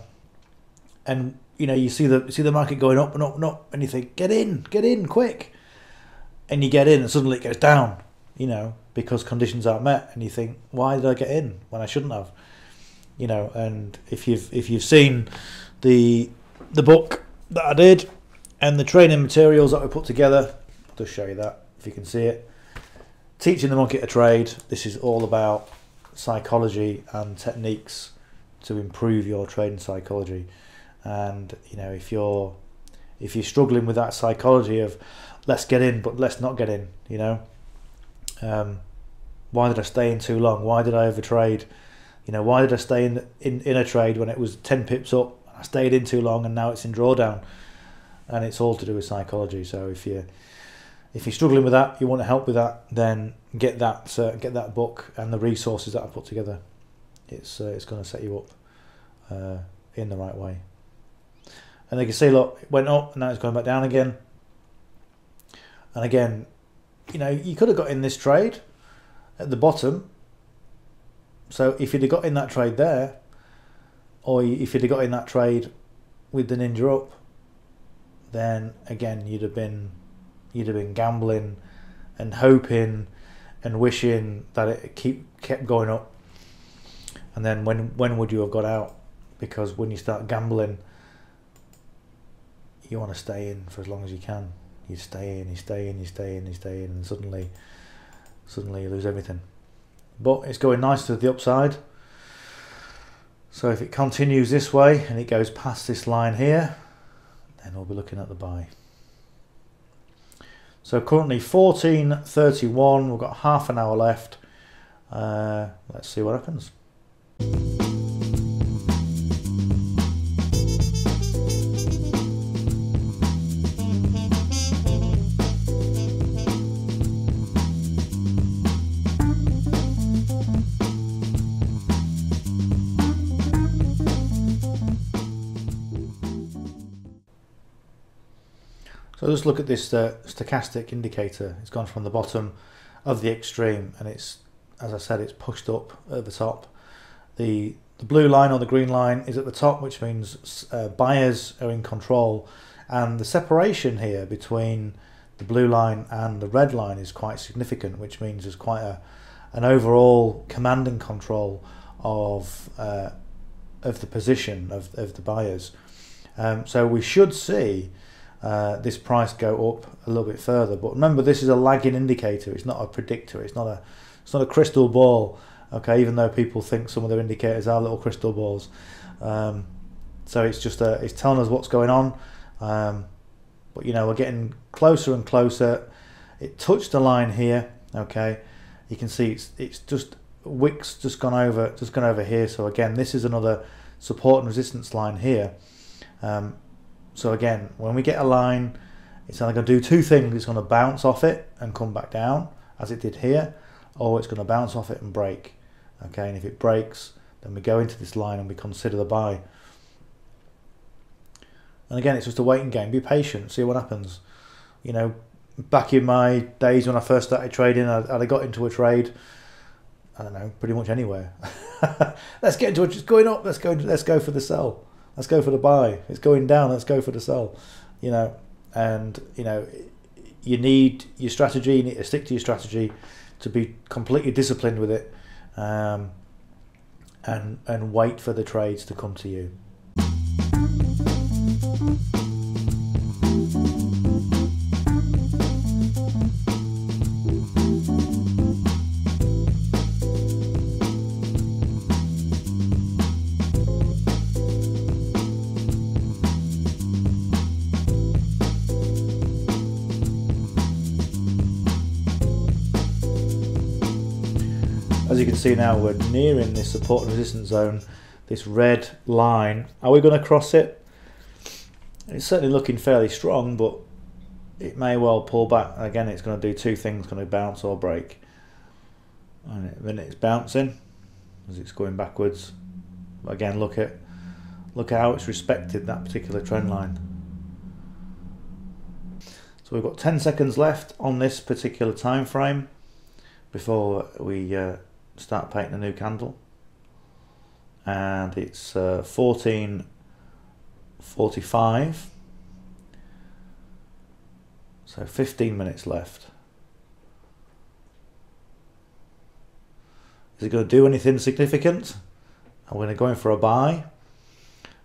and you know, you see the market going up and up and up, and you think, get in quick, and you get in, and suddenly it goes down. You know, because conditions aren't met, and you think, why did I get in when I shouldn't have? You know, and if you've seen the book that I did and the training materials that we put together, I'll just show you that if you can see it. Teaching the Monkey to Trade. This is all about psychology and techniques to improve your trading psychology. And you know, if you're struggling with that psychology of let's get in but let's not get in, you know, why did I stay in too long? Why did I overtrade? You know, why did I stay in a trade when it was 10 pips up? I stayed in too long and now it's in drawdown. And it's all to do with psychology. So if you're struggling with that, you want to help with that, then get that book and the resources that I put together. It's going to set you up in the right way. And you can see, look, it went up and now it's going back down again. And again, you know, you could have got in this trade at the bottom. So if you'd have got in that trade there, or if you'd have got in that trade with the Ninja up, then again you'd have been gambling and hoping and wishing that it kept going up. And then when would you have got out? because when you start gambling, you want to stay in for as long as you can. You stay in, you stay in, you stay in, you stay in, and suddenly you lose everything. But it's going nice to the upside. So if it continues this way and it goes past this line here, then we'll be looking at the buy. So currently 14.31, we've got half an hour left. Let's see what happens. So let's look at this stochastic indicator. It's gone from the bottom of the extreme, and it's, as I said, it's pushed up at the top. The blue line or the green line is at the top, which means buyers are in control, and the separation here between the blue line and the red line is quite significant, which means there's quite an overall command and control of the position of the buyers. So we should see this price go up a little bit further, but remember, this is a lagging indicator. It's not a predictor. It's not a crystal ball. Okay, even though people think some of their indicators are little crystal balls, so it's just it's telling us what's going on. But you know, we're getting closer and closer. It touched the line here. Okay, you can see it's just wicks just gone over here. So again, this is another support and resistance line here. So again, when we get a line, it's either going to do two things. It's going to bounce off it and come back down, as it did here, or it's going to bounce off it and break. Okay, and if it breaks, then we go into this line and we consider the buy. And again, it's just a waiting game. Be patient, see what happens. You know, back in my days when I first started trading, I got into a trade, I don't know, pretty much anywhere. Let's get into it. It's going up. Let's go for the sell. Let's go for the buy. It's going down. Let's go for the sell. You know, and you know, you need your strategy. You need to stick to your strategy, to be completely disciplined with it, and wait for the trades to come to you. As you can see now, we're nearing this support and resistance zone, this red line. Are we going to cross it? It's certainly looking fairly strong, but it may well pull back. Again, it's going to do two things. It's going to bounce or break. And then it's bouncing as it's going backwards. Again, look at how it's respected that particular trend line. So we've got 10 seconds left on this particular time frame before we start painting a new candle, and it's 14.45, so 15 minutes left. Is it going to do anything significant? Are we going for a buy?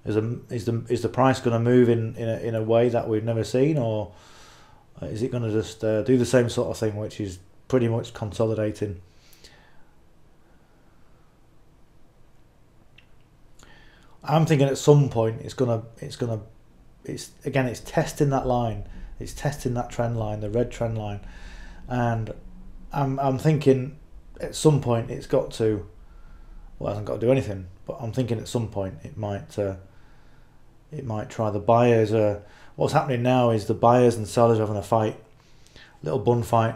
Is the price going to move in a way that we've never seen, or is it going to just do the same sort of thing, which is pretty much consolidating? I'm thinking at some point it's again, it's testing that line, it's testing that trend line, the red trend line, and I'm thinking at some point it's got to, well, it hasn't got to do anything, but I'm thinking at some point it might try. The buyers are, what's happening now is the buyers and sellers are having a fight, little bun fight.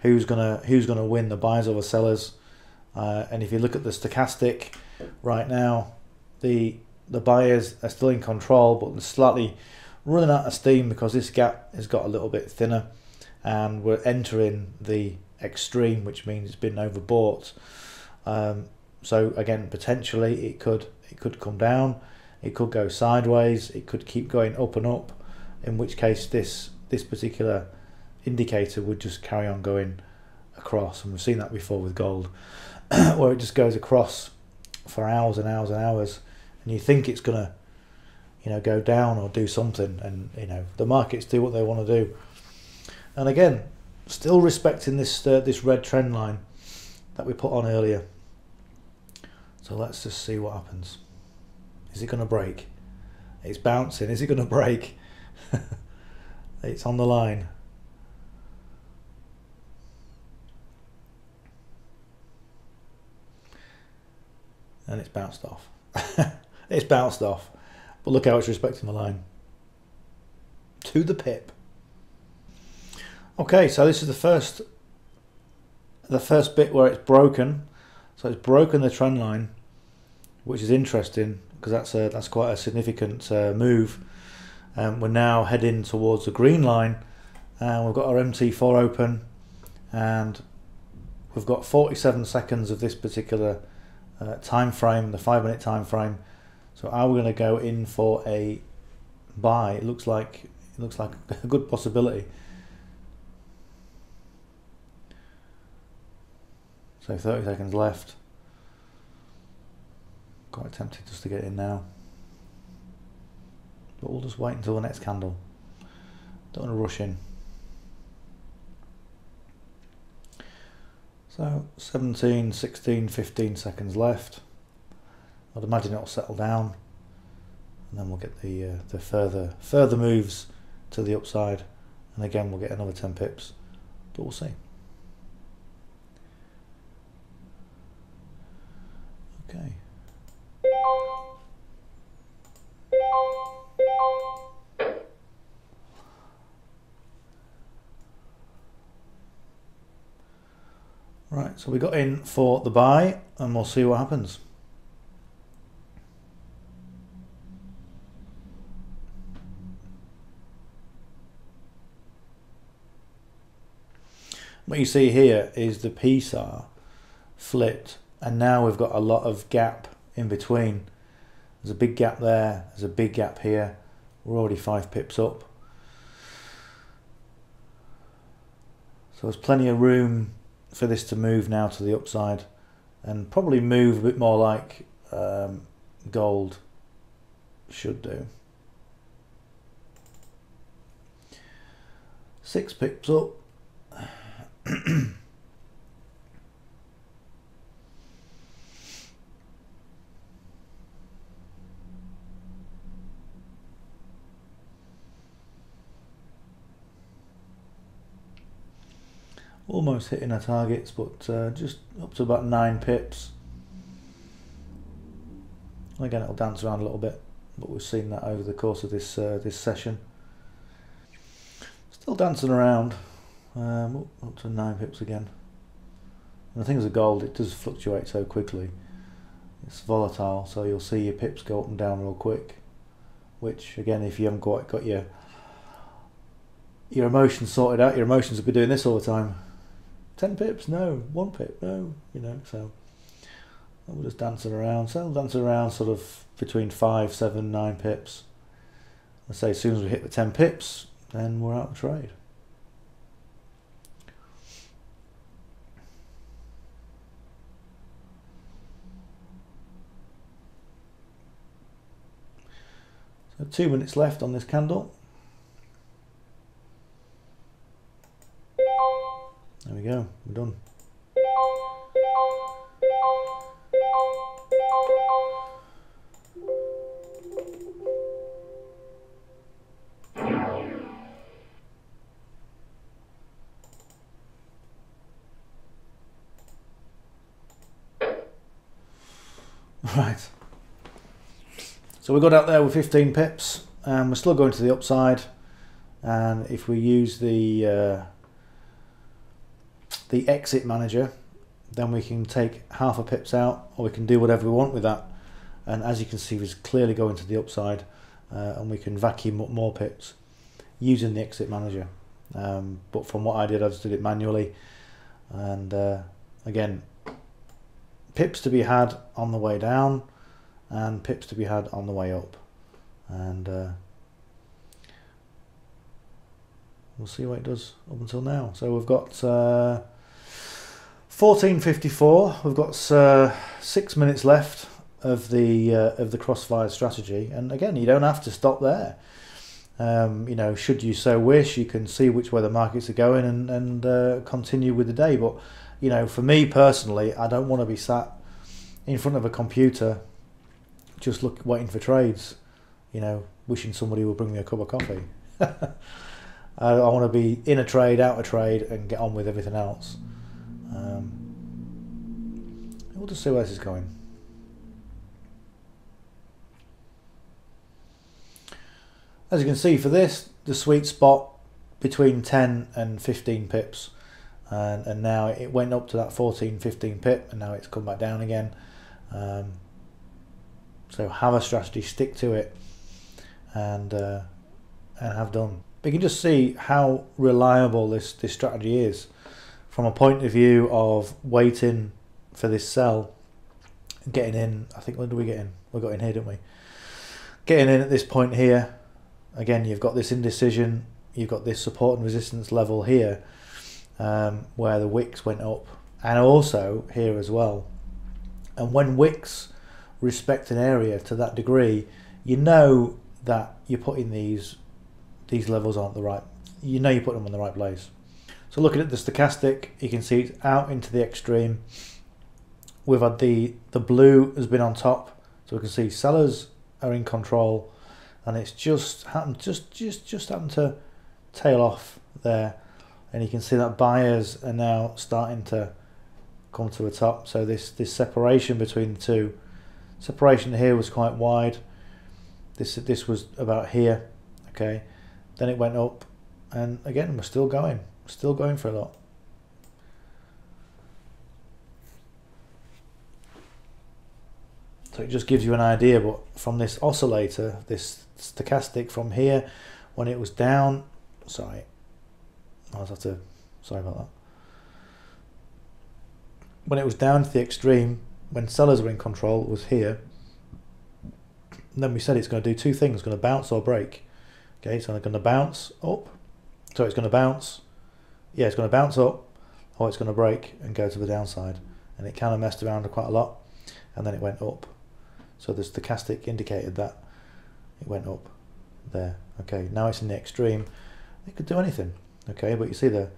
Who's gonna win, the buyers or the sellers? And if you look at the stochastic right now, the buyers are still in control, but they're slightly running out of steam because this gap has got a little bit thinner, and we're entering the extreme, which means it's been overbought. So again, potentially it could come down, it could go sideways, it could keep going up and up, in which case this particular indicator would just carry on going across, and we've seen that before with gold, where it just goes across for hours and hours and hours and you think it's gonna, you know, go down or do something, and you know the markets do what they want to do. And again, still respecting this this red trend line that we put on earlier. So let's just see what happens. Is it going to break? It's bouncing. Is it going to break? It's on the line. And it's bounced off. It's bounced off. But look how it's respecting the line. To the pip. Okay, so this is the first bit where it's broken. So it's broken the trend line, which is interesting because that's quite a significant move. We're now heading towards the green line, and we've got our MT4 open, and we've got 47 seconds of this particular time frame, the 5-minute time frame. So are we going to go in for a buy? It looks like a good possibility. So 30 seconds left. Quite tempted just to get in now. But we'll just wait until the next candle. Don't want to rush in. So 17, 16, 15 seconds left. I'd imagine it'll settle down. And then we'll get the further moves to the upside. And again, we'll get another 10 pips. But we'll see. Okay. Right, so we got in for the buy, and we'll see what happens. What you see here is the PSAR flipped. And now we've got a lot of gap in between. There's a big gap there, there's a big gap here. We're already 5 pips up. So there's plenty of room for this to move now to the upside and probably move a bit more like gold should do. 6 pips up. Almost hitting our targets, but just up to about 9 pips. And again, it'll dance around a little bit, but we've seen that over the course of this this session. Still dancing around, up to 9 pips again. And the thing is, with gold, it does fluctuate so quickly. It's volatile, so you'll see your pips go up and down real quick. Which, again, if you haven't quite got your emotions sorted out, your emotions will be doing this all the time. 10 pips, no. 1 pip, no. You know, so we're just dancing around. So we'll dance around sort of between 5, 7, 9 pips. I say as soon as we hit the 10 pips, then we're out of trade. So 2 minutes left on this candle. There we go, we're done. Right. So we got out there with 15 pips, and we're still going to the upside. And if we use the exit manager, then we can take half a pips out, or we can do whatever we want with that. And as you can see, it's clearly going to the upside, and we can vacuum up more pips using the exit manager. But from what I did, I just did it manually. And again, pips to be had on the way down and pips to be had on the way up. And we'll see what it does up until now. So we've got 14:54. We've got 6 minutes left of the Crossfire strategy. And again, you don't have to stop there. You know, should you so wish, you can see which way the markets are going and continue with the day. But you know, for me personally, I don't want to be sat in front of a computer just waiting for trades, you know, wishing somebody would bring me a cup of coffee. I want to be in a trade, out of trade, and get on with everything else. We'll just see where this is going. As you can see, for this, the sweet spot between 10 and 15 pips, and now it went up to that 14-15 pip, and now it's come back down again. So have a strategy, stick to it, and have done. But you can just see how reliable this strategy is from a point of view of waiting for this sell, getting in. I think, when do we get in? We got in here, didn't we? Getting in at this point here. Again, you've got this indecision, you've got this support and resistance level here, where the wicks went up, and also here as well. And when wicks respect an area to that degree, you know that you're putting these levels aren't the right, you know, you put them in the right place. So looking at the stochastic, you can see it's out into the extreme. We've had the blue has been on top, so we can see sellers are in control, and it's just happened to tail off there, and you can see that buyers are now starting to come to the top. So this separation between the two, separation here was quite wide. This was about here, okay. Then it went up, and again we're still going for a lot. So it just gives you an idea, but from this oscillator, this stochastic from here, when it was down, sorry, sorry about that. When it was down to the extreme, when sellers were in control, it was here. And then we said it's going to do two things, it's going to bounce or break. Okay, so it's going to bounce up, so it's going to bounce, yeah, it's going to bounce up, or it's going to break and go to the downside. And it kind of messed around quite a lot, and then it went up. So the stochastic indicated that it went up there. Okay, now it's in the extreme. It could do anything. Okay, but you see the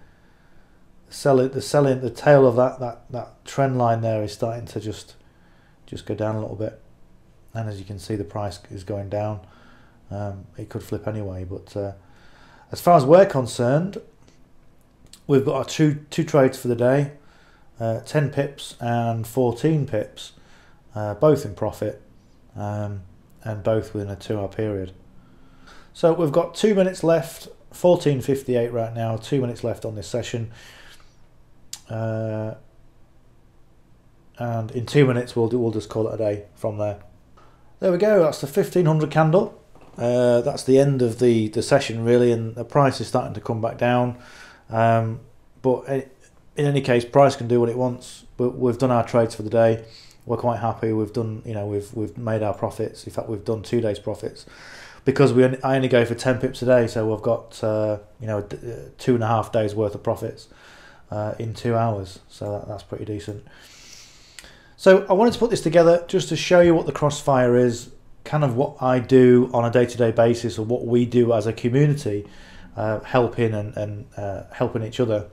tail of that trend line there is starting to just go down a little bit. And as you can see, the price is going down. It could flip anyway, but as far as we're concerned, we've got our two trades for the day, 10 pips and 14 pips. Both in profit, and both within a 2-hour period. So we've got 2 minutes left, 14:58 right now, 2 minutes left on this session. And in 2 minutes we'll just call it a day from there. There we go, that's the 1500 candle. That's the end of the session really, and the price is starting to come back down. But in any case, price can do what it wants. We've done our trades for the day. We're quite happy. We've done, you know, we've made our profits. In fact, we've done 2 days' profits, because I only go for 10 pips a day, so we've got you know, 2.5 days worth of profits in 2 hours. So that's pretty decent. So I wanted to put this together just to show you what the Crossfire is, kind of what I do on a day-to-day basis, or what we do as a community, helping and helping each other.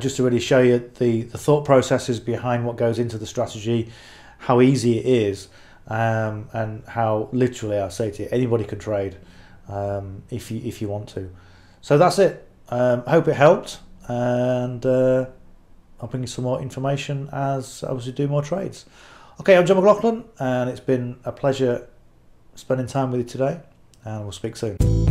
Just to really show you the thought processes behind what goes into the strategy, how easy it is, and how literally, I say to you, anybody can trade if you want to. So that's it. I hope it helped, and I'll bring you some more information as I obviously do more trades. Okay, I'm John McLauchlan, and it's been a pleasure spending time with you today, and we'll speak soon.